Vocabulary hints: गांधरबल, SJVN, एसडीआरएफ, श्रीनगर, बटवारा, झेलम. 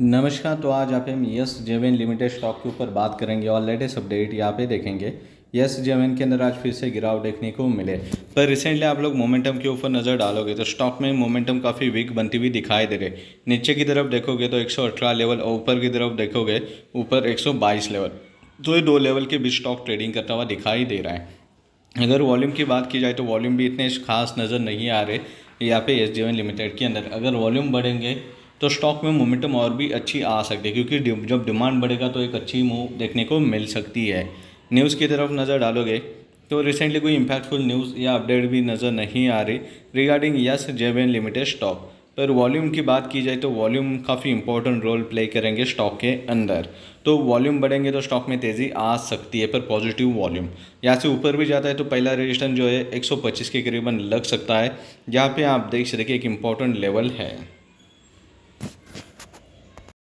नमस्कार। तो आज आप हम SJVN लिमिटेड स्टॉक के ऊपर बात करेंगे और लेटेस्ट अपडेट यहाँ पे देखेंगे। SJVN के अंदर आज फिर से गिरावट देखने को मिले, पर रिसेंटली आप लोग मोमेंटम के ऊपर नज़र डालोगे तो स्टॉक में मोमेंटम काफ़ी वीक बनती हुई दिखाई दे रही। नीचे की तरफ देखोगे तो 118 लेवल और ऊपर की तरफ देखोगे ऊपर 122 लेवल, तो ये दो लेवल के बीच स्टॉक ट्रेडिंग करता हुआ दिखाई दे रहा है। अगर वॉल्यूम की बात की जाए तो वॉल्यूम भी इतने खास नज़र नहीं आ रहे यहाँ पे SJVN लिमिटेड के अंदर। अगर वॉल्यूम बढ़ेंगे तो स्टॉक में मोमेंटम और भी अच्छी आ सकती है, क्योंकि जब डिमांड बढ़ेगा तो एक अच्छी मूव देखने को मिल सकती है। न्यूज़ की तरफ नज़र डालोगे तो रिसेंटली कोई इम्पैक्टफुल न्यूज़ या अपडेट भी नज़र नहीं आ रही रिगार्डिंग SJVN लिमिटेड स्टॉक। पर वॉल्यूम की बात की जाए तो वॉल्यूम काफ़ी इंपॉर्टेंट रोल प्ले करेंगे स्टॉक के अंदर। तो वॉल्यूम बढ़ेंगे तो स्टॉक में तेज़ी आ सकती है, पर पॉजिटिव वॉल्यूम। यहाँ से ऊपर भी जाता है तो पहला रेजिस्टेंस जो है 125 के करीबन लग सकता है। यहाँ पे आप देख सकते हैं कि एक इम्पॉर्टेंट लेवल है।